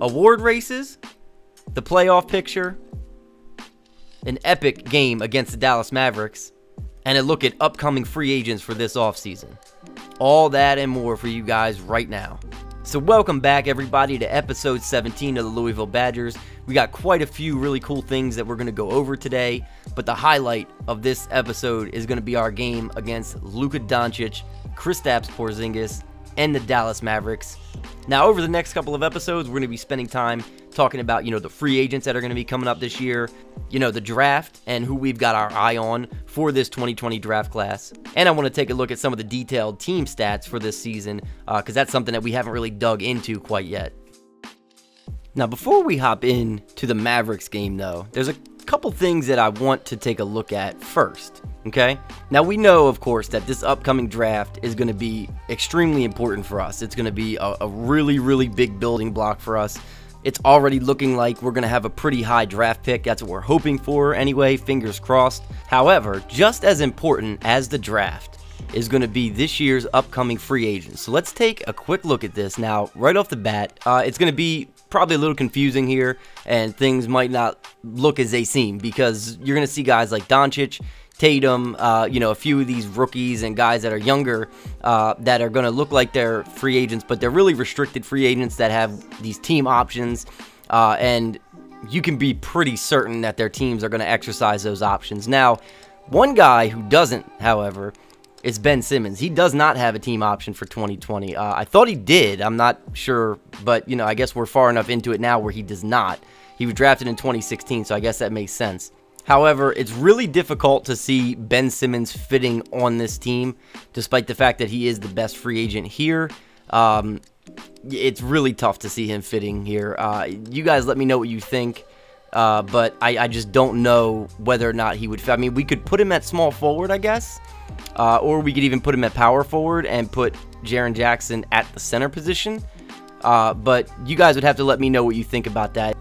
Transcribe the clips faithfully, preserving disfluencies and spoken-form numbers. Award races, the playoff picture, an epic game against the Dallas Mavericks, and a look at upcoming free agents for this offseason. All that and more for you guys right now. So welcome back everybody to episode seventeen of the Louisville Badgers. We got quite a few really cool things that we're going to go over today, but the highlight of this episode is going to be our game against Luka Doncic, Kristaps Porzingis, and the Dallas Mavericks. Now, over the next couple of episodes, we're going to be spending time talking about, you know, the free agents that are going to be coming up this year, you know, the draft and who we've got our eye on for this twenty twenty draft class. And I want to take a look at some of the detailed team stats for this season because uh, that's something that we haven't really dug into quite yet. Now, before we hop in to the Mavericks game, though, there's a couple things that I want to take a look at first. Okay, now we know, of course, that this upcoming draft is going to be extremely important for us. It's going to be a, a really, really big building block for us. It's already looking like we're going to have a pretty high draft pick. That's what we're hoping for anyway, fingers crossed. However, just as important as the draft is going to be this year's upcoming free agents. So let's take a quick look at this. Now, right off the bat, uh, it's going to be probably a little confusing here, and things might not look as they seem because you're going to see guys like Doncic, Tatum, uh, you know, a few of these rookies and guys that are younger uh, that are going to look like they're free agents, but they're really restricted free agents that have these team options, uh, and you can be pretty certain that their teams are going to exercise those options. Now, one guy who doesn't, however, is Ben Simmons. He does not have a team option for twenty twenty. Uh, I thought he did. I'm not sure, but, you know, I guess we're far enough into it now where he does not. He was drafted in twenty sixteen, so I guess that makes sense. However, it's really difficult to see Ben Simmons fitting on this team, despite the fact that he is the best free agent here. Um, it's really tough to see him fitting here. Uh, you guys let me know what you think, uh, but I, I just don't know whether or not he would fit. I mean, we could put him at small forward, I guess, uh, or we could even put him at power forward and put Jaren Jackson at the center position. Uh, but you guys would have to let me know what you think about that.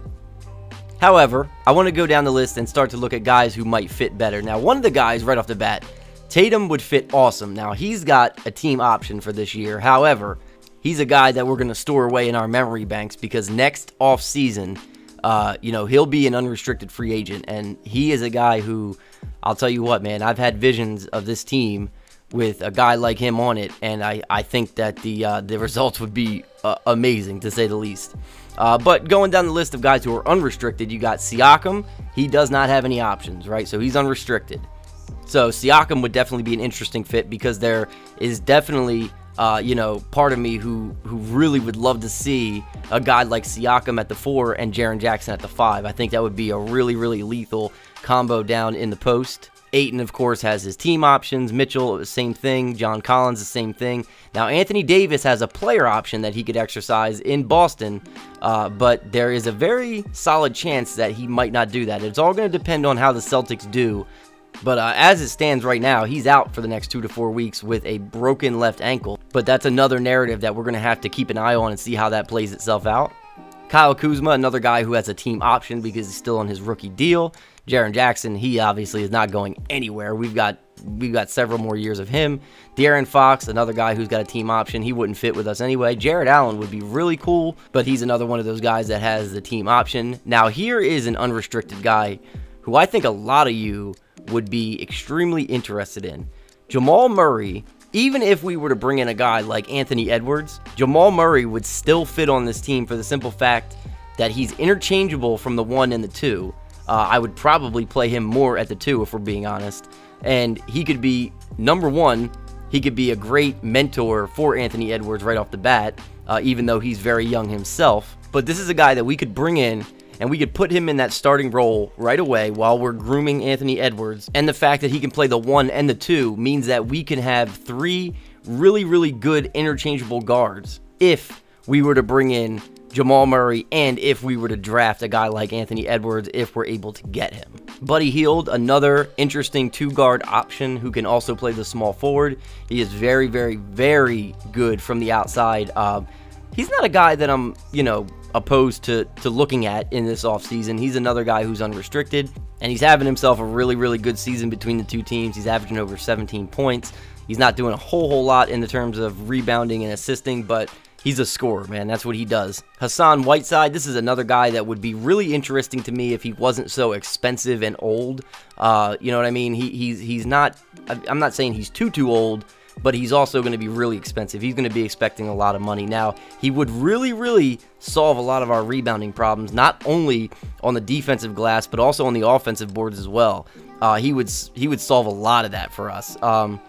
However, I want to go down the list and start to look at guys who might fit better. Now, one of the guys right off the bat, Tatum would fit awesome. Now, he's got a team option for this year. However, he's a guy that we're going to store away in our memory banks because next offseason, uh, you know, he'll be an unrestricted free agent. And he is a guy who, I'll tell you what, man, I've had visions of this team with a guy like him on it. And I, I think that the, uh, the results would be uh, amazing, to say the least. Uh, but going down the list of guys who are unrestricted, you got Siakam. He does not have any options, right? So he's unrestricted. So Siakam would definitely be an interesting fit because there is definitely, uh, you know, part of me who, who really would love to see a guy like Siakam at the four and Jaren Jackson at the five. I think that would be a really, really lethal combo down in the post. Ayton, of course, has his team options. Mitchell, the same thing. John Collins, the same thing. Now, Anthony Davis has a player option that he could exercise in Boston, uh, but there is a very solid chance that he might not do that. It's all going to depend on how the Celtics do, but uh, as it stands right now, he's out for the next two to four weeks with a broken left ankle, but that's another narrative that we're going to have to keep an eye on and see how that plays itself out. Kyle Kuzma, another guy who has a team option because he's still on his rookie deal. Jaren Jackson, he obviously is not going anywhere. We've got we've got several more years of him. De'Aaron Fox, another guy who's got a team option. He wouldn't fit with us anyway. Jared Allen would be really cool, but he's another one of those guys that has the team option. Now, here is an unrestricted guy who I think a lot of you would be extremely interested in. Jamal Murray. Even if we were to bring in a guy like Anthony Edwards, Jamal Murray would still fit on this team for the simple fact that he's interchangeable from the one and the two. Uh, I would probably play him more at the two if we're being honest. And he could be, number one, he could be a great mentor for Anthony Edwards right off the bat, uh, even though he's very young himself. But this is a guy that we could bring in and we could put him in that starting role right away while we're grooming Anthony Edwards. And the fact that he can play the one and the two means that we can have three really, really good interchangeable guards if we were to bring in Jamal Murray and if we were to draft a guy like Anthony Edwards if we're able to get him. Buddy Hield, another interesting two-guard option who can also play the small forward. He is very, very, very good from the outside. Um, he's not a guy that I'm, you know, opposed to, to looking at in this offseason. He's another guy who's unrestricted, and he's having himself a really, really good season between the two teams. He's averaging over seventeen points. He's not doing a whole, whole lot in the terms of rebounding and assisting, but he's a scorer, man. That's what he does. Hassan Whiteside, this is another guy that would be really interesting to me if he wasn't so expensive and old. Uh, you know what I mean? He, he's, he's not, I'm not saying he's too, too old, but he's also going to be really expensive. He's going to be expecting a lot of money. Now, he would really, really solve a lot of our rebounding problems, not only on the defensive glass, but also on the offensive boards as well. Uh, he would, he would solve a lot of that for us. Um,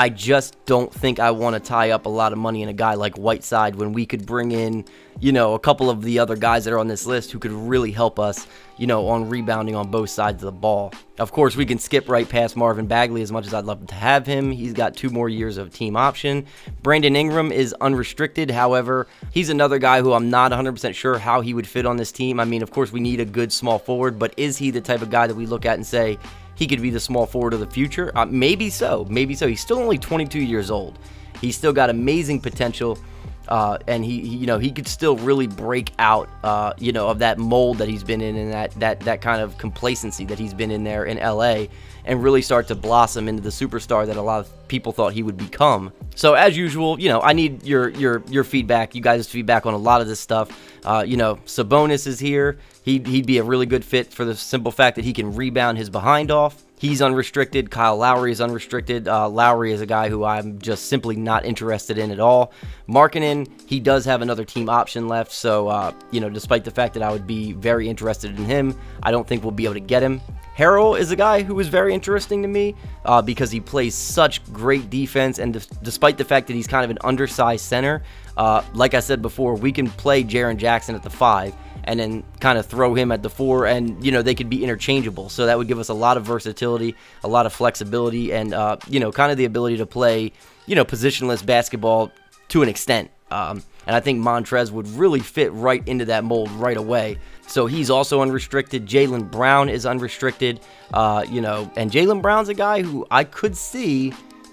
I just don't think I want to tie up a lot of money in a guy like Whiteside when we could bring in, you know, a couple of the other guys that are on this list who could really help us, you know, on rebounding on both sides of the ball. Of course, we can skip right past Marvin Bagley as much as I'd love to have him. He's got two more years of team option. Brandon Ingram is unrestricted. However, he's another guy who I'm not one hundred percent sure how he would fit on this team. I mean, of course, we need a good small forward, but is he the type of guy that we look at and say, he could be the small forward of the future? Uh, maybe so. Maybe so. He's still only twenty-two years old. He's still got amazing potential, uh, and he, he, you know, he could still really break out, uh, you know, of that mold that he's been in, and that that that kind of complacency that he's been in there in L A, and really start to blossom into the superstar that a lot of people thought he would become. So as usual, you know, I need your your your feedback, you guys' feedback on a lot of this stuff. Uh, you know, Sabonis is here. He'd, he'd be a really good fit for the simple fact that he can rebound his behind off. He's unrestricted. Kyle Lowry is unrestricted. Uh, Lowry is a guy who I'm just simply not interested in at all. Markkanen, he does have another team option left. So, uh, you know, despite the fact that I would be very interested in him, I don't think we'll be able to get him. Harrell is a guy who is very interesting to me uh, because he plays such great defense, and despite the fact that he's kind of an undersized center, uh, like I said before, we can play Jaren Jackson at the five and then kind of throw him at the four, and, you know, they could be interchangeable. So that would give us a lot of versatility, a lot of flexibility, and, uh, you know, kind of the ability to play, you know, positionless basketball to an extent. Um, and I think Montrez would really fit right into that mold right away. So he's also unrestricted. Jaylen Brown is unrestricted, uh, you know, and Jaylen Brown's a guy who I could see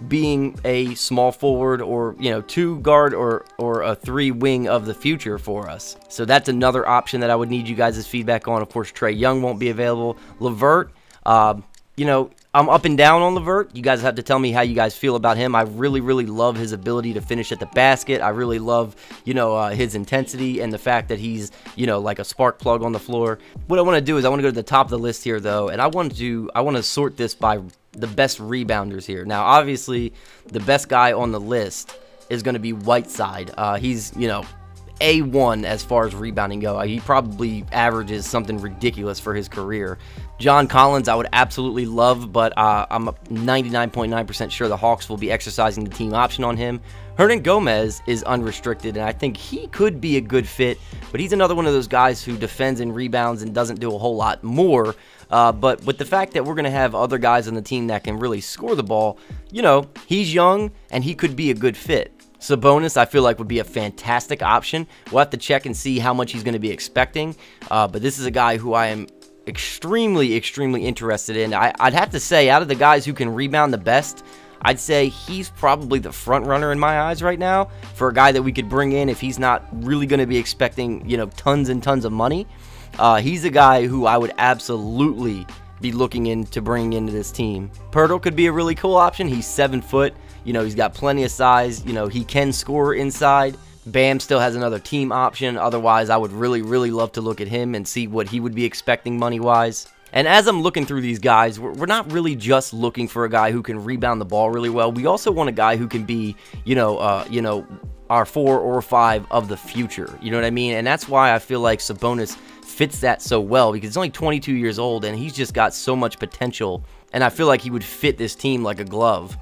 being a small forward, or, you know, two guard, or or a three wing of the future for us. So that's another option that I would need you guys' feedback on. Of course, Trae Young won't be available. LeVert, uh, you know, I'm up and down on LeVert. You guys have to tell me how you guys feel about him. I really, really love his ability to finish at the basket. I really love, you know, uh, his intensity and the fact that he's, you know, like a spark plug on the floor. What I want to do is I want to go to the top of the list here, though, and I want to I want to sort this by the best rebounders here. Now, obviously, the best guy on the list is going to be Whiteside. Uh, he's, you know, A one as far as rebounding go. He probably averages something ridiculous for his career. John Collins, I would absolutely love, but uh, I'm ninety-nine point nine percent sure the Hawks will be exercising the team option on him. Hernan Gomez is unrestricted, and I think he could be a good fit, but he's another one of those guys who defends and rebounds and doesn't do a whole lot more. Uh, but with the fact that we're going to have other guys on the team that can really score the ball, you know, he's young, and he could be a good fit. Sabonis, I feel like, would be a fantastic option. We'll have to check and see how much he's going to be expecting, uh, but this is a guy who I am extremely, extremely interested in. I, I'd have to say, out of the guys who can rebound the best, I'd say he's probably the front runner in my eyes right now for a guy that we could bring in if he's not really going to be expecting, you know, tons and tons of money. Uh, he's a guy who I would absolutely be looking in to bring into this team. Poeltl could be a really cool option. He's seven foot. You know, he's got plenty of size. You know, he can score inside. Bam still has another team option. Otherwise, I would really, really love to look at him and see what he would be expecting money-wise. And as I'm looking through these guys, we're not really just looking for a guy who can rebound the ball really well. We also want a guy who can be, you know, uh, you know, our four or five of the future. You know what I mean? And that's why I feel like Sabonis fits that so well, because he's only twenty-two years old, and he's just got so much potential. And I feel like he would fit this team like a glove.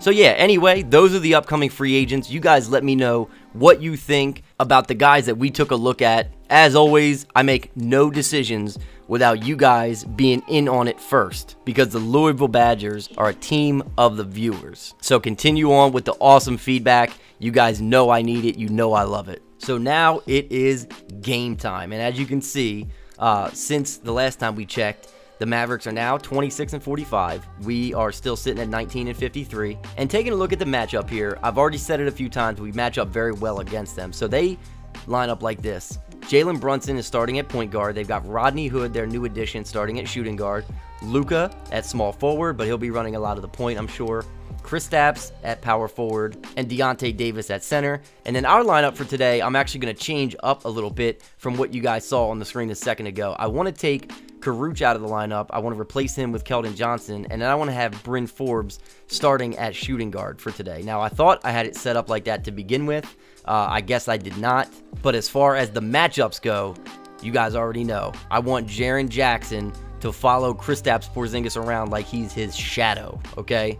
So yeah, anyway, those are the upcoming free agents. You guys let me know what you think about the guys that we took a look at. As always, I make no decisions without you guys being in on it first, because the Louisville Badgers are a team of the viewers. So continue on with the awesome feedback. You guys know I need it. You know I love it. So now it is game time. And as you can see, uh, since the last time we checked, the Mavericks are now twenty-six and forty-five. We are still sitting at nineteen and fifty-three. And taking a look at the matchup here, I've already said it a few times, we match up very well against them. So they line up like this: Jalen Brunson is starting at point guard. They've got Rodney Hood, their new addition, starting at shooting guard. Luka at small forward, but he'll be running a lot of the point, I'm sure. Kristaps at power forward, and Deontay Davis at center. And then our lineup for today, I'm actually going to change up a little bit from what you guys saw on the screen a second ago. I want to take Caruch out of the lineup. I want to replace him with Keldon Johnson, and then I want to have Bryn Forbes starting at shooting guard for today. Now, I thought I had it set up like that to begin with. Uh, I guess I did not. But as far as the matchups go, you guys already know. I want Jaren Jackson to follow Kristaps Porzingis around like he's his shadow, okay?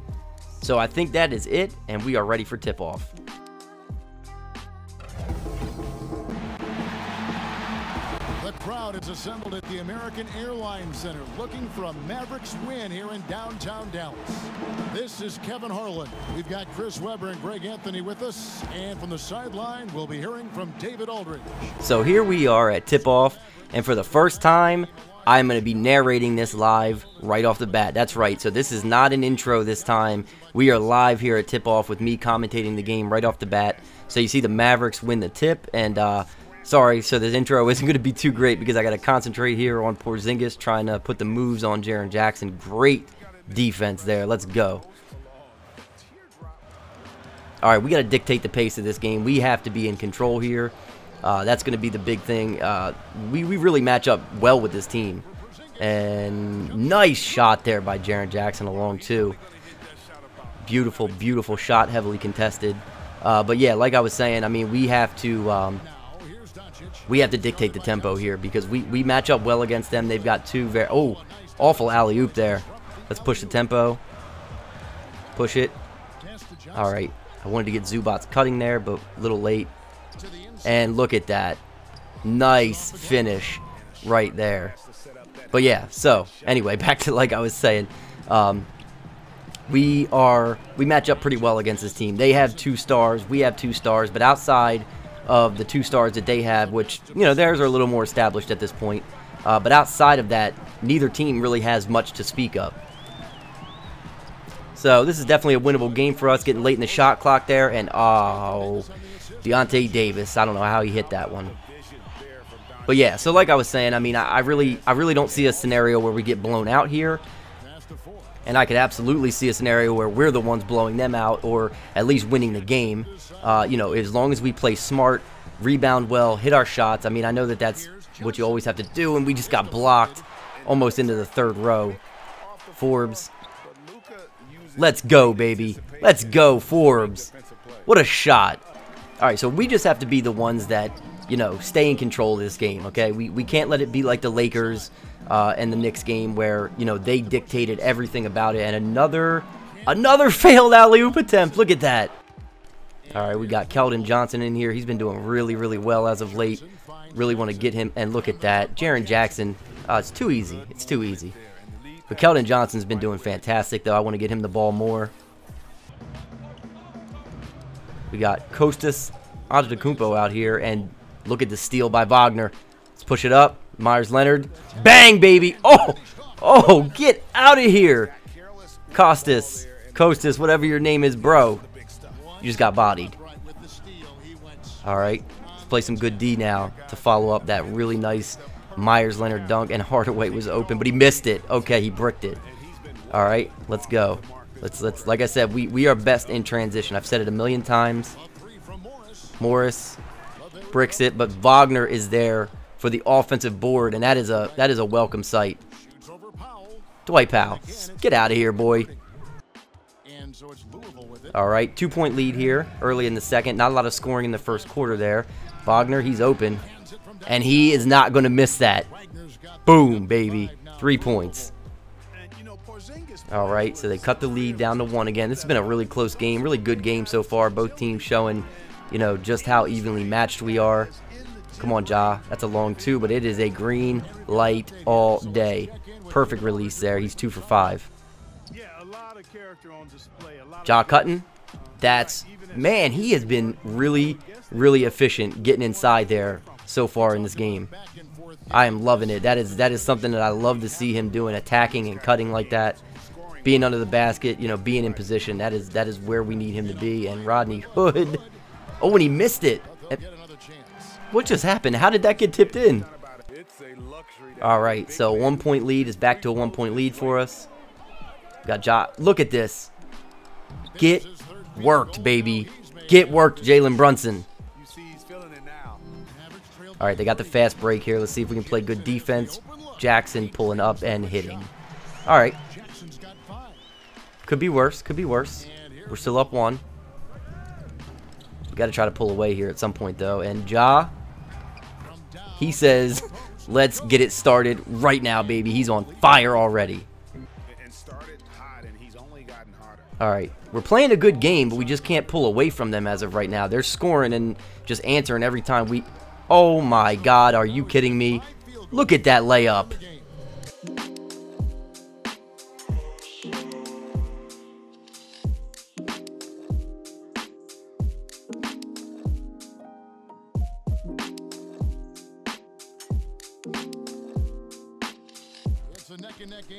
So I think that is it, and we are ready for tip-off. The crowd is assembled at the American Airlines Center looking for a Mavericks win here in downtown Dallas. This is Kevin Harlan. We've got Chris Webber and Greg Anthony with us, and from the sideline, we'll be hearing from David Aldridge. So here we are at tip-off, and for the first time, I'm going to be narrating this live right off the bat. That's right. So this is not an intro this time. We are live here at tip-off with me commentating the game right off the bat. So you see the Mavericks win the tip. And uh, sorry, so this intro isn't going to be too great because I got to concentrate here on Porzingis trying to put the moves on Jaren Jackson. Great defense there. Let's go. All right, we got to dictate the pace of this game. We have to be in control here. Uh, that's going to be the big thing. Uh, we, we really match up well with this team. And nice shot there by Jaren Jackson along too. Beautiful, beautiful shot, heavily contested. Uh, but yeah, like I was saying, I mean, we have to um, we have to dictate the tempo here because we, we match up well against them. They've got two very, oh, awful alley-oop there. Let's push the tempo. Push it. All right. I wanted to get Zubac's cutting there, but a little late. And look at that. Nice finish right there. But yeah, so anyway, back to like I was saying. Um, we are, we match up pretty well against this team. They have two stars. We have two stars. But outside of the two stars that they have, which, you know, theirs are a little more established at this point. Uh, but outside of that, neither team really has much to speak of. So this is definitely a winnable game for us, getting late in the shot clock there. And oh, Deontay Davis, I don't know how he hit that one. But yeah, so like I was saying, I mean, I, I really I really don't see a scenario where we get blown out here. And I could absolutely see a scenario where we're the ones blowing them out, or at least winning the game. Uh, you know, as long as we play smart, rebound well, hit our shots. I mean, I know that that's what you always have to do, and we just got blocked almost into the third row. Forbes. Let's go, baby. Let's go, Forbes. What a shot. All right, so we just have to be the ones that, you know, stay in control of this game, okay? We, we can't let it be like the Lakers uh, and the Knicks game where, you know, they dictated everything about it. And another, another failed alley-oop attempt. Look at that. All right, we got Keldon Johnson in here. He's been doing really, really well as of late. Really want to get him. And look at that. Jaren Jackson, uh, it's too easy. It's too easy. But Keldon Johnson's been doing fantastic, though. I want to get him the ball more. We got Kostas Antetokounmpo out here, and look at the steal by Wagner. Let's push it up. Myers Leonard. Bang, baby. Oh, oh, get out of here. Kostas, Kostas, whatever your name is, bro. You just got bodied. All right, let's play some good D now to follow up that really nice Myers Leonard dunk, and Hardaway was open, but he missed it. Okay, he bricked it. All right, let's go. Let's, let's, like I said, we, we are best in transition. I've said it a million times. Morris bricks it, but Wagner is there for the offensive board, and that is a that is a welcome sight. Dwight Powell, get out of here, boy. All right, two-point lead here early in the second. Not a lot of scoring in the first quarter there. Wagner, he's open, and he is not going to miss that. Boom, baby, three points. All right, so they cut the lead down to one again. This has been a really close game, really good game so far. Both teams showing, you know, just how evenly matched we are. Come on, Ja. That's a long two, but it is a green light all day. Perfect release there. He's two for five. Ja cutting. That's, man, he has been really, really efficient getting inside there so far in this game. I am loving it. That is that is something that I love to see him doing, attacking and cutting like that. Being under the basket, you know, being in position. That is that is where we need him to be. And Rodney Hood. Oh, and he missed it. What just happened? How did that get tipped in? All right, so one point lead is back to a one point lead for us. Got Ja. Look at this. Get worked, baby. Get worked, Jalen Brunson. All right, they got the fast break here. Let's see if we can play good defense. Jackson pulling up and hitting. All right. Could be worse. Could be worse. We're still up one. We got to try to pull away here at some point, though. And Ja, he says, let's get it started right now, baby. He's on fire already. All right. We're playing a good game, but we just can't pull away from them as of right now. They're scoring and just answering every time we... Oh, my God. Are you kidding me? Look at that layup.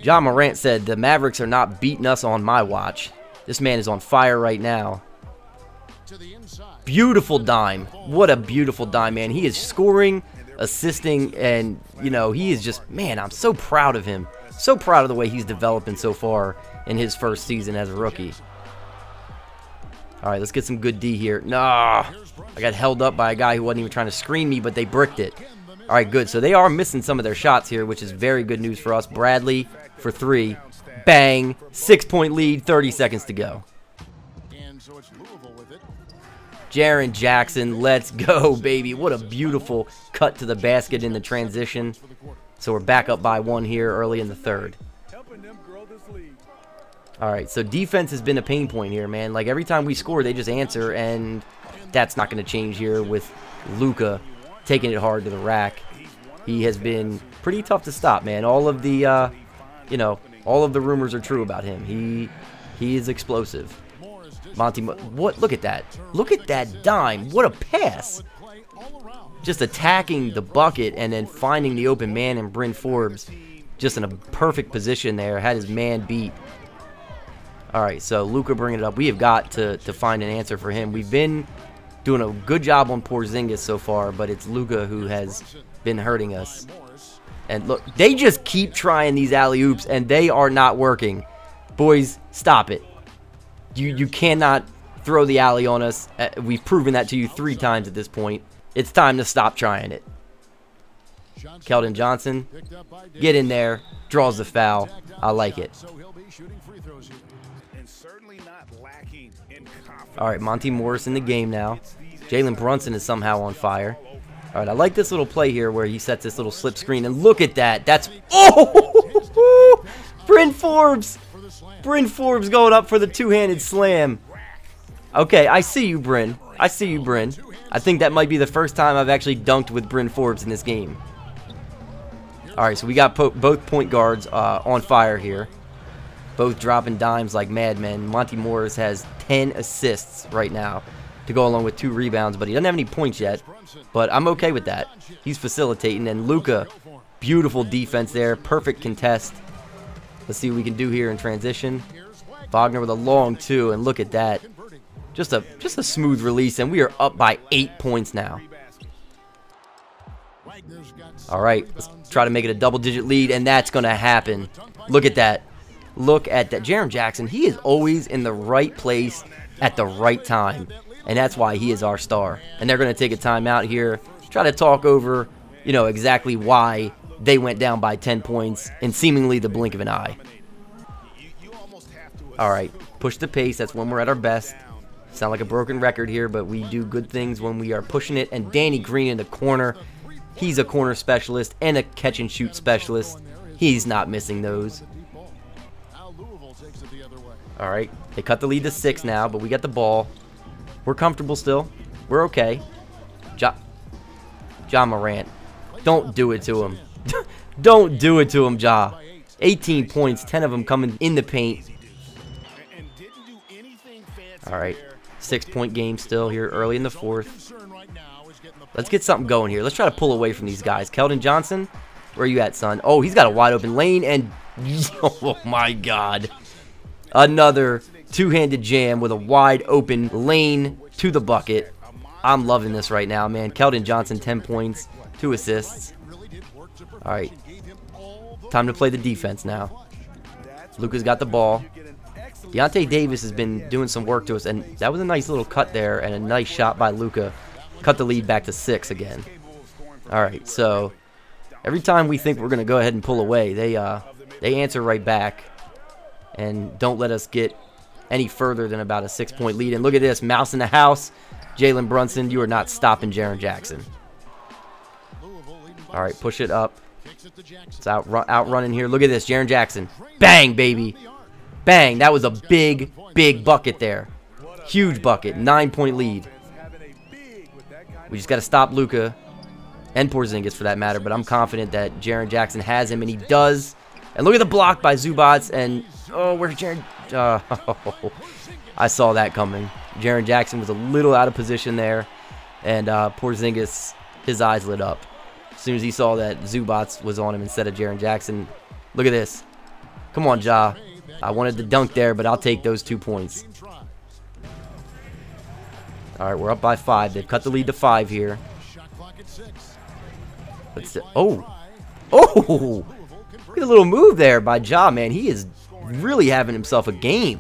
Ja Morant said, the Mavericks are not beating us on my watch. This man is on fire right now. Beautiful dime. What a beautiful dime, man. He is scoring, assisting, and, you know, he is just, man, I'm so proud of him. So proud of the way he's developing so far in his first season as a rookie. All right, let's get some good D here. Nah, I got held up by a guy who wasn't even trying to screen me, but they bricked it. All right, good. So they are missing some of their shots here, which is very good news for us. Bradley for three. Bang. Six-point lead, thirty seconds to go. Jaren Jackson, let's go, baby. What a beautiful cut to the basket in the transition. So we're back up by one here early in the third. All right, so defense has been a pain point here, man. Like, every time we score, they just answer, and that's not going to change here with Luka taking it hard to the rack. He has been pretty tough to stop, man. All of the, uh, you know, all of the rumors are true about him. He, he is explosive. Monty, what? Look at that. Look at that dime. What a pass. Just attacking the bucket and then finding the open man in Bryn Forbes. Just in a perfect position there. Had his man beat. All right, so Luka bringing it up. We have got to, to find an answer for him. We've been doing a good job on Porzingis so far, but it's Luka who has been hurting us. And look, they just keep trying these alley-oops, and they are not working. Boys, stop it. You, you cannot throw the alley on us. We've proven that to you three times at this point. It's time to stop trying it. Keldon Johnson, get in there. Draws the foul. I like it. All right, Monty Morris in the game now. Jalen Brunson is somehow on fire. All right, I like this little play here where he sets this little slip screen. And look at that. That's... Oh! Bryn Forbes. Bryn Forbes going up for the two-handed slam. Okay, I see you, Bryn. I see you, Bryn. I think that might be the first time I've actually dunked with Bryn Forbes in this game. All right, so we got po both point guards uh, on fire here. Both dropping dimes like madmen. Monty Morris has ten assists right now to go along with two rebounds, but he doesn't have any points yet. But I'm okay with that. He's facilitating. And Luka, beautiful defense there. Perfect contest. Let's see what we can do here in transition. Wagner with a long two, and look at that. Just a just a smooth release, and we are up by eight points now. All right, let's try to make it a double-digit lead, and that's going to happen. Look at that. Look at that. Jaren Jackson, he is always in the right place at the right time, and that's why he is our star. And they're going to take a timeout here, try to talk over, you know, exactly why they went down by ten points in seemingly the blink of an eye. All right, push the pace. That's when we're at our best. Sound like a broken record here, but we do good things when we are pushing it. And Danny Green in the corner. He's a corner specialist and a catch-and-shoot specialist. He's not missing those. All right, they cut the lead to six now, but we got the ball. We're comfortable still. We're okay. Ja, Ja Morant. Don't do it to him. Don't do it to him, Ja. eighteen points, ten of them coming in the paint. All right, six-point game still here early in the fourth. Let's get something going here. Let's try to pull away from these guys. Keldon Johnson, where are you at, son? Oh, he's got a wide-open lane, and oh, my God. Another two-handed jam with a wide-open lane to the bucket. I'm loving this right now, man. Keldon Johnson, ten points, two assists. All right. Time to play the defense now. Luka's got the ball. Deontay Davis has been doing some work to us, and that was a nice little cut there and a nice shot by Luka. Cut the lead back to six again. All right, so every time we think we're going to go ahead and pull away, they uh, they answer right back and don't let us get any further than about a six-point lead. And look at this, mouse in the house. Jalen Brunson, you are not stopping Jaren Jackson. All right, push it up. It's out, out running here. Look at this, Jaren Jackson. Bang, baby. Bang, that was a big, big bucket there. Huge bucket, nine-point lead. We just got to stop Luka and Porzingis for that matter, but I'm confident that Jaren Jackson has him, and he does. And look at the block by Zubac, and oh, where's Jaren? Uh, oh, I saw that coming. Jaren Jackson was a little out of position there, and uh, Porzingis, his eyes lit up. As soon as he saw that Zubac was on him instead of Jaren Jackson, look at this. Come on, Ja. I wanted the dunk there, but I'll take those two points. All right, we're up by five. They've cut the lead to five here. Let's oh. Oh! Look at a little move there by Ja, man. He is really having himself a game.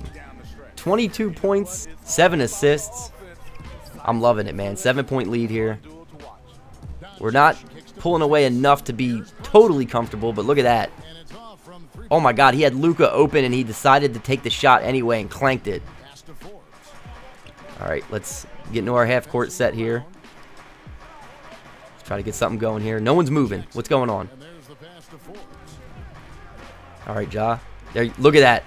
twenty-two points, seven assists. I'm loving it, man. Seven-point lead here. We're not pulling away enough to be totally comfortable, but look at that. Oh my God, he had Luka open and he decided to take the shot anyway and clanked it. All right, let's get into our half-court set here. Let's try to get something going here. No one's moving. What's going on? All right, Ja. There, look at that.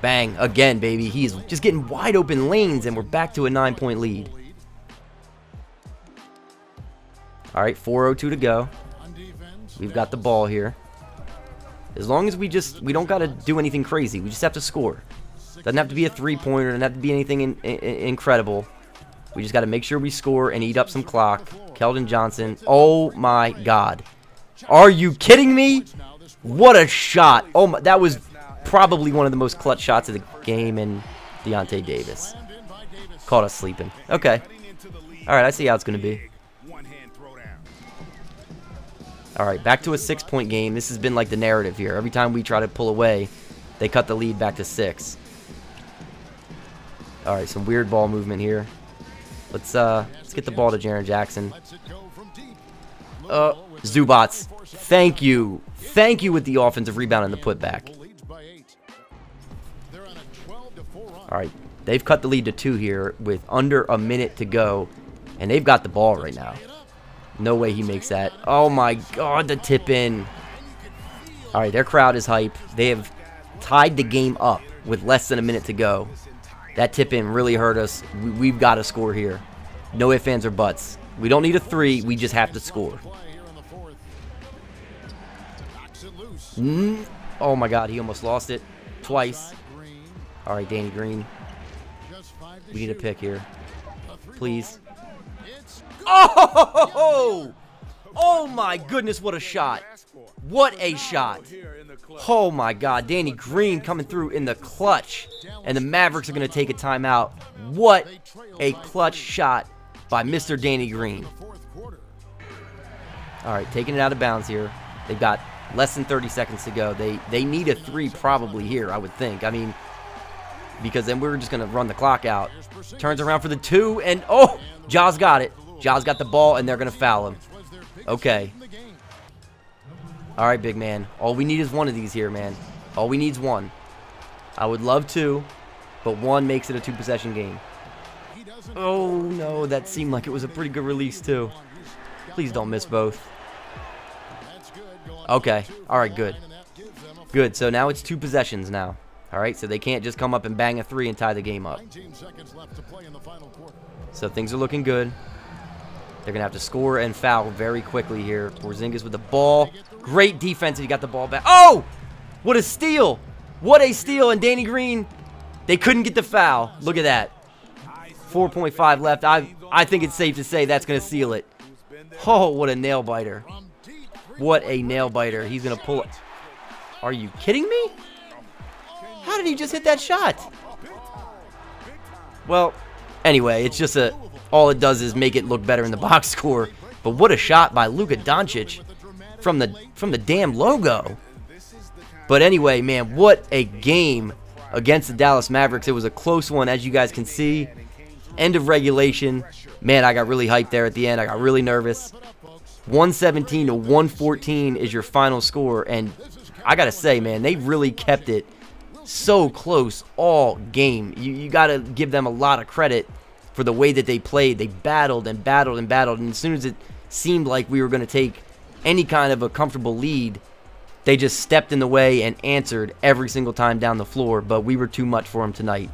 Bang, again, baby. He's just getting wide open lanes, and we're back to a nine-point lead. All right, four oh two to go. We've got the ball here. As long as we just, we don't got to do anything crazy. We just have to score. Doesn't have to be a three-pointer. Doesn't have to be anything in, in, incredible. We just got to make sure we score and eat up some clock. Keldon Johnson. Oh, my God. Are you kidding me? What a shot. Oh my, that was probably one of the most clutch shots of the game, and Deontay Davis caught us sleeping. Okay. All right, I see how it's going to be. All right, back to a six-point game. This has been like the narrative here. Every time we try to pull away, they cut the lead back to six. All right, some weird ball movement here. Let's uh, let's get the ball to Jaren Jackson. Uh, Zubac, thank you, thank you with the offensive rebound and the putback. All right, they've cut the lead to two here with under a minute to go, and they've got the ball right now. No way he makes that. Oh, my God, the tip in. All right, their crowd is hype. They have tied the game up with less than a minute to go. That tip in really hurt us. We've got to score here. No ifs, ands, or buts. We don't need a three. We just have to score. Mm. Oh, my God, he almost lost it twice. All right, Danny Green. We need a pick here. Please. Oh! Oh my goodness, what a shot. What a shot. Oh my God, Danny Green coming through in the clutch. And the Mavericks are going to take a timeout. What a clutch shot by Mister Danny Green. All right, taking it out of bounds here. They've got less than thirty seconds to go. They they need a three probably here, I would think. I mean, because then we're just going to run the clock out. Turns around for the two, and oh, Ja's got it. Ja's got the ball, and they're going to foul him. Okay. All right, big man. All we need is one of these here, man. All we need is one. I would love two, but one makes it a two-possession game. Oh, no, that seemed like it was a pretty good release, too. Please don't miss both. Okay. All right, good. Good, so now it's two possessions now. All right, so they can't just come up and bang a three and tie the game up. So things are looking good. They're going to have to score and foul very quickly here. Porzingis with the ball. Great defense. He got the ball back. Oh! What a steal. What a steal. And Danny Green, they couldn't get the foul. Look at that. four point five left. I, I think it's safe to say that's going to seal it. Oh, what a nail-biter. What a nail-biter. He's going to pull it. Are you kidding me? How did he just hit that shot? Well, anyway, it's just a... all it does is make it look better in the box score. But what a shot by Luka Doncic from the from the damn logo. But anyway, man, what a game against the Dallas Mavericks. It was a close one, as you guys can see. End of regulation. Man, I got really hyped there at the end. I got really nervous. one seventeen to one fourteen is your final score. And I got to say, man, they really kept it so close all game. You, you got to give them a lot of credit for the way that they played. They battled and battled and battled. And as soon as it seemed like we were going to take any kind of a comfortable lead, they just stepped in the way and answered every single time down the floor. But we were too much for them tonight.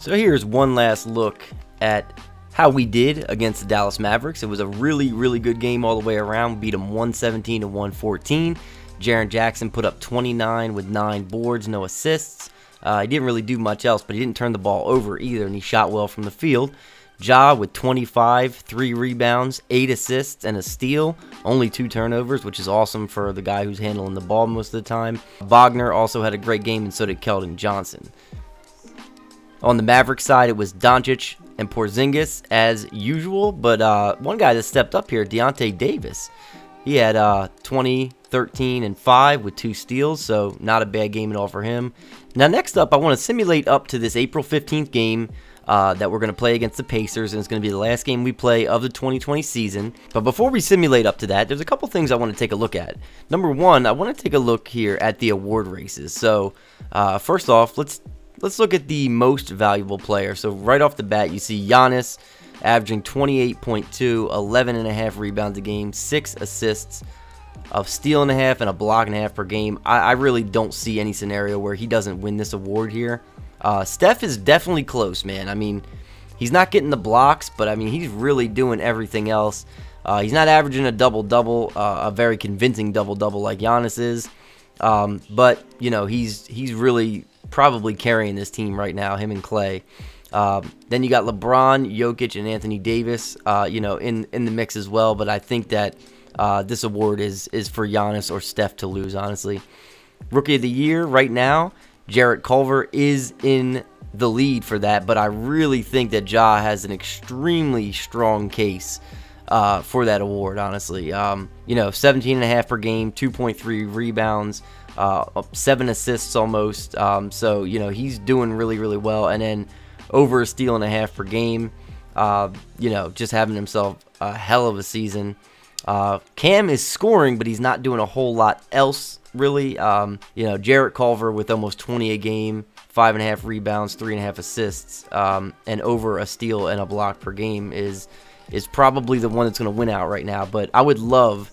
So here's one last look at how we did against the Dallas Mavericks. It was a really, really good game all the way around. Beat them one seventeen to one fourteen. Jaren Jackson put up twenty-nine with nine boards, no assists. Uh, he didn't really do much else, but he didn't turn the ball over either, and he shot well from the field. Ja with twenty-five, three rebounds, eight assists, and a steal. Only two turnovers, which is awesome for the guy who's handling the ball most of the time. Wagner also had a great game, and so did Keldon Johnson. On the Mavericks side, it was Doncic and Porzingis as usual, but uh, one guy that stepped up here, Deontay Davis. He had uh, twenty, thirteen, and five with two steals, so not a bad game at all for him. Now next up, I want to simulate up to this April fifteenth game uh, that we're going to play against the Pacers, and it's going to be the last game we play of the twenty twenty season. But before we simulate up to that, there's a couple things I want to take a look at. Number one, I want to take a look here at the award races. So uh, first off, let's Let's look at the most valuable player. So right off the bat, you see Giannis averaging twenty-eight point two, eleven point five rebounds a game, six assists, a steal and a half, and a block and a half per game. I, I really don't see any scenario where he doesn't win this award here. Uh, Steph is definitely close, man. I mean, he's not getting the blocks, but I mean, he's really doing everything else. Uh, he's not averaging a double-double, uh, a very convincing double-double like Giannis is. Um, but, you know, he's he's really probably carrying this team right now, him and Clay. Uh, then you got LeBron, Jokic, and Anthony Davis, uh, you know, in, in the mix as well. But I think that uh, this award is, is for Giannis or Steph to lose, honestly. Rookie of the Year right now, Jarrett Culver is in the lead for that. But I really think that Ja has an extremely strong case uh, for that award, honestly. Um, you know, seventeen point five per game, two point three rebounds, Uh, seven assists almost, um, so you know he's doing really, really well. And then over a steal and a half per game, uh, you know, just having himself a hell of a season. Uh, Cam is scoring, but he's not doing a whole lot else really. Um, you know, Jarrett Culver with almost twenty a game, five and a half rebounds, three and a half assists, um, and over a steal and a block per game is is probably the one that's going to win out right now. But I would love,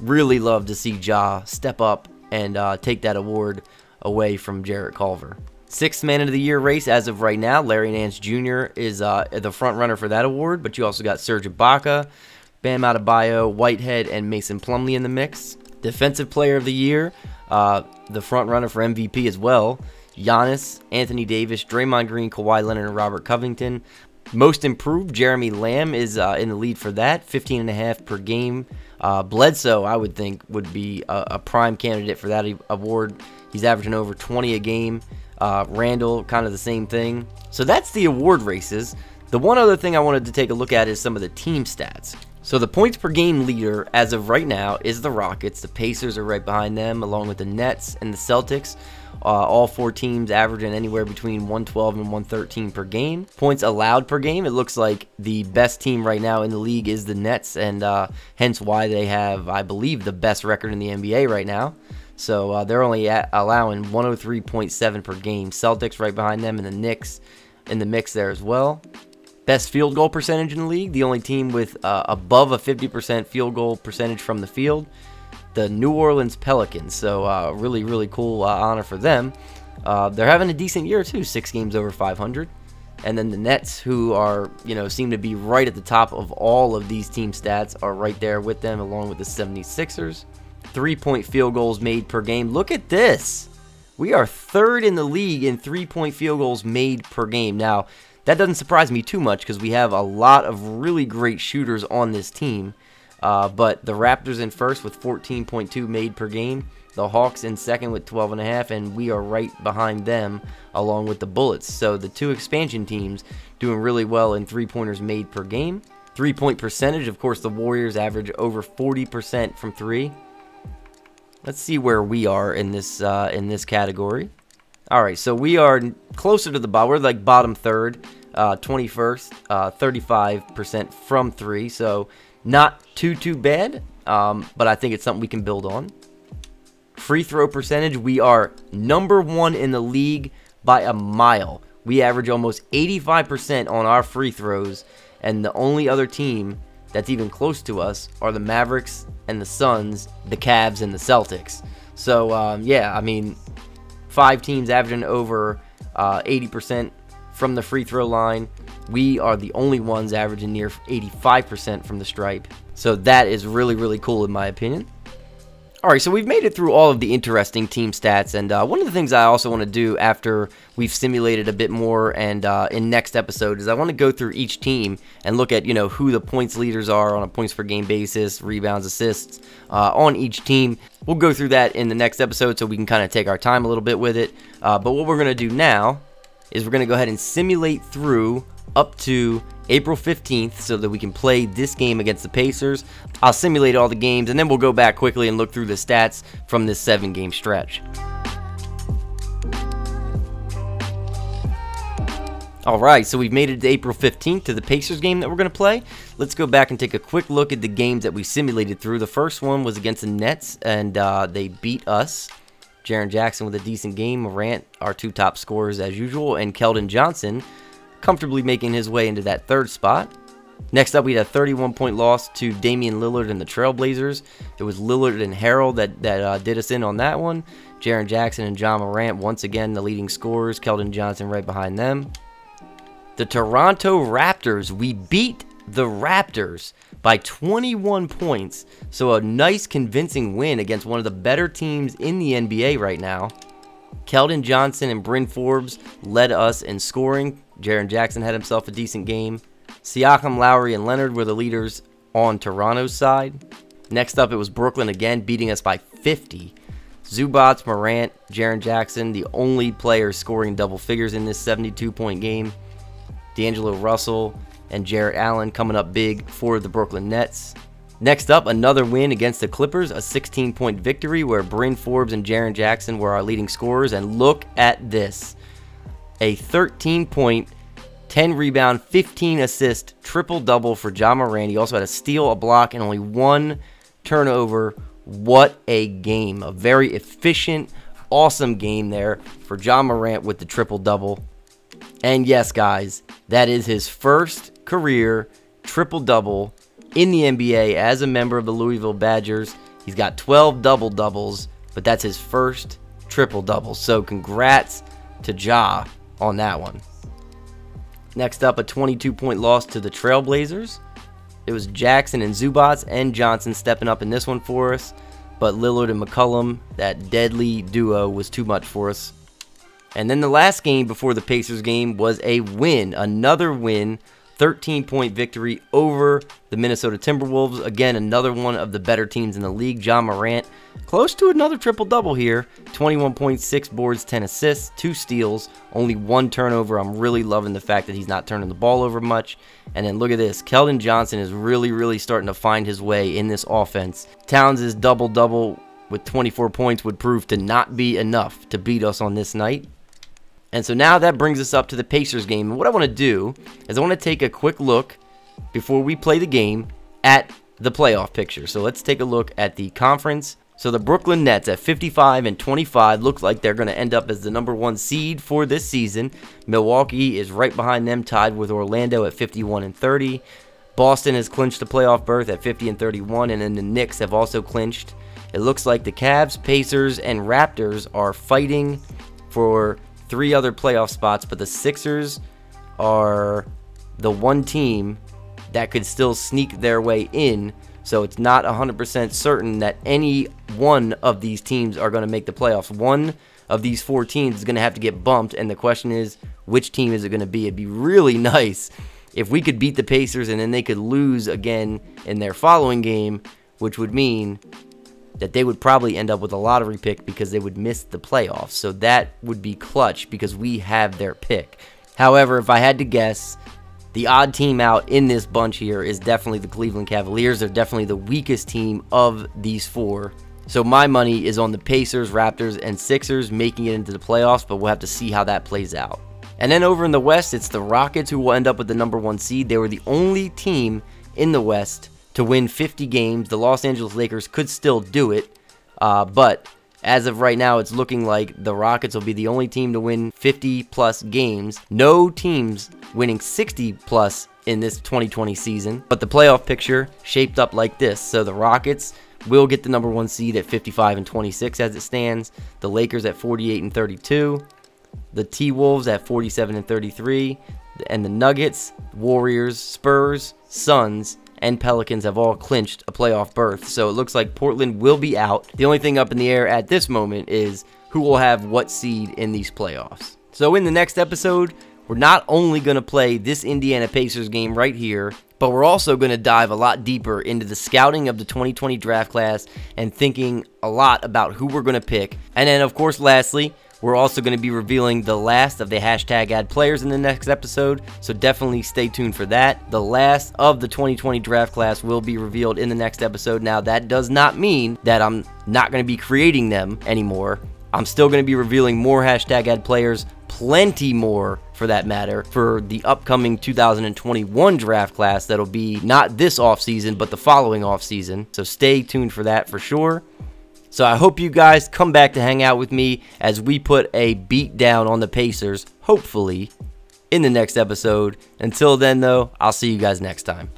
really love to see Ja step up and uh, take that award away from Jarrett Culver. Sixth man of the year race as of right now, Larry Nance Junior is uh, the front runner for that award, but you also got Serge Ibaka, Bam Adebayo, Whitehead, and Mason Plumlee in the mix. Defensive player of the year, uh, the front runner for M V P as well, Giannis, Anthony Davis, Draymond Green, Kawhi Leonard, and Robert Covington. Most improved, Jeremy Lamb is uh, in the lead for that, fifteen point five per game. Uh, Bledsoe, I would think, would be a, a prime candidate for that award. He's averaging over twenty a game. Uh, Randall, kind of the same thing. So that's the award races. The one other thing I wanted to take a look at is some of the team stats. So the points per game leader as of right now is the Rockets. The Pacers are right behind them, along with the Nets and the Celtics. Uh, all four teams averaging anywhere between one twelve and one thirteen per game. Points allowed per game, it looks like the best team right now in the league is the Nets, and uh, hence why they have, I believe, the best record in the N B A right now. So uh, they're only at allowing one oh three point seven per game. Celtics right behind them, and the Knicks in the mix there as well. Best field goal percentage in the league, the only team with uh, above a fifty percent field goal percentage from the field, the New Orleans Pelicans. So uh, really, really cool uh, honor for them. Uh, they're having a decent year too, six games over five hundred. And then the Nets, who are, you know, seem to be right at the top of all of these team stats, are right there with them, along with the seventy-sixers. Three-point field goals made per game. Look at this. We are third in the league in three-point field goals made per game. Now, that doesn't surprise me too much because we have a lot of really great shooters on this team. Uh, but the Raptors in first with fourteen point two made per game. The Hawks in second with twelve and a half, and we are right behind them along with the Bullets. So the two expansion teams doing really well in three-pointers made per game. Three-point percentage, of course, the Warriors average over forty percent from three. Let's see where we are in this uh, in this category. All right, so we are closer to the bottom. We're like bottom third, uh, twenty-first, uh, thirty-five percent from three. So not too, too bad, um, but I think it's something we can build on. Free throw percentage, we are number one in the league by a mile. We average almost eighty-five percent on our free throws, and the only other team that's even close to us are the Mavericks and the Suns, the Cavs, and the Celtics. So, um, yeah, I mean, five teams averaging over uh, eighty percent from the free throw line. We are the only ones averaging near eighty-five percent from the stripe. So that is really, really cool in my opinion. All right, so we've made it through all of the interesting team stats, and uh, one of the things I also want to do after we've simulated a bit more and uh, in next episode is I want to go through each team and look at, you know, who the points leaders are on a points per game basis, rebounds, assists uh, on each team. We'll go through that in the next episode so we can kind of take our time a little bit with it, uh, but what we're going to do now is we're going to go ahead and simulate through up to April fifteenth so that we can play this game against the Pacers. I'll simulate all the games, and then we'll go back quickly and look through the stats from this seven game stretch. All right, so we've made it to April fifteenth to the Pacers game that we're going to play. Let's go back and take a quick look at the games that we simulated through. The first one was against the Nets, and uh, they beat us. Jaren Jackson with a decent game. Morant, our two top scorers as usual, and Keldon Johnson comfortably making his way into that third spot. Next up, we had a thirty-one point loss to Damian Lillard and the Trailblazers. It was Lillard and Harrell that, that uh, did us in on that one. Jaren Jackson and Ja Morant, once again, the leading scorers. Keldon Johnson right behind them. The Toronto Raptors, we beat the Raptors by twenty-one points. So a nice convincing win against one of the better teams in the N B A right now. Keldon Johnson and Bryn Forbes led us in scoring. Jaren Jackson had himself a decent game. Siakam, Lowry, and Leonard were the leaders on Toronto's side. Next up, it was Brooklyn again, beating us by fifty. Zubac, Morant, Jaren Jackson, the only players scoring double figures in this seventy-two point game. D'Angelo Russell and Jarrett Allen coming up big for the Brooklyn Nets. Next up, another win against the Clippers, a sixteen point victory where Bryn Forbes and Jaren Jackson were our leading scorers. And look at this. A thirteen point, ten rebound, fifteen assist, triple-double for Ja Morant. He also had a steal, a block, and only one turnover. What a game. A very efficient, awesome game there for Ja Morant with the triple-double. And yes, guys, that is his first career triple-double in the N B A as a member of the Louisville Badgers. He's got twelve double-doubles, but that's his first triple-double. So congrats to Ja on that one. Next up, a twenty-two point loss to the Trailblazers. It was Jackson and Zubac and Johnson stepping up in this one for us, but Lillard and McCollum, that deadly duo, was too much for us. And then the last game before the Pacers game was a win, another win, thirteen point victory over the Minnesota Timberwolves. Again, another one of the better teams in the league. Ja Morant, close to another triple-double here. twenty-one point six boards, ten assists, two steals, only one turnover. I'm really loving the fact that he's not turning the ball over much. And then look at this. Keldon Johnson is really, really starting to find his way in this offense. Towns' double-double with twenty-four points would prove to not be enough to beat us on this night. And so now that brings us up to the Pacers game. And what I want to do is I want to take a quick look before we play the game at the playoff picture. So let's take a look at the conference. So the Brooklyn Nets at fifty-five and twenty-five look like they're going to end up as the number one seed for this season. Milwaukee is right behind them, tied with Orlando at fifty-one and thirty. Boston has clinched the playoff berth at fifty and thirty-one, and then the Knicks have also clinched. It looks like the Cavs, Pacers, and Raptors are fighting for three other playoff spots, but the Sixers are the one team that could still sneak their way in, so it's not one hundred percent certain that any one of these teams are going to make the playoffs. One of these four teams is going to have to get bumped, and the question is, which team is it going to be? It'd be really nice if we could beat the Pacers and then they could lose again in their following game, which would mean that they would probably end up with a lottery pick because they would miss the playoffs. So that would be clutch because we have their pick. However, if I had to guess, the odd team out in this bunch here is definitely the Cleveland Cavaliers. They're definitely the weakest team of these four. So my money is on the Pacers, Raptors, and Sixers making it into the playoffs, but we'll have to see how that plays out. And then over in the West, it's the Rockets who will end up with the number one seed. They were the only team in the West to win fifty games. The Los Angeles Lakers could still do it, uh, but as of right now, it's looking like the Rockets will be the only team to win fifty plus games. No teams winning sixty plus in this twenty twenty season, but the playoff picture shaped up like this. So the Rockets will get the number one seed at fifty-five and twenty-six as it stands. The Lakers at forty-eight and thirty-two. The T-Wolves at forty-seven and thirty-three, and the Nuggets, Warriors, Spurs, Suns, and Pelicans have all clinched a playoff berth. So it looks like Portland will be out. The only thing up in the air at this moment is who will have what seed in these playoffs. So in the next episode, we're not only going to play this Indiana Pacers game right here, but we're also going to dive a lot deeper into the scouting of the twenty twenty draft class and thinking a lot about who we're going to pick. And then, of course, lastly, we're also going to be revealing the last of the hashtag ad players in the next episode, so definitely stay tuned for that. The last of the twenty twenty draft class will be revealed in the next episode. Now, that does not mean that I'm not going to be creating them anymore. I'm still going to be revealing more hashtag ad players, plenty more for that matter, for the upcoming two thousand twenty-one draft class that'll be not this offseason, but the following offseason. So stay tuned for that for sure. So I hope you guys come back to hang out with me as we put a beat down on the Pacers, hopefully, in the next episode. Until then, though, I'll see you guys next time.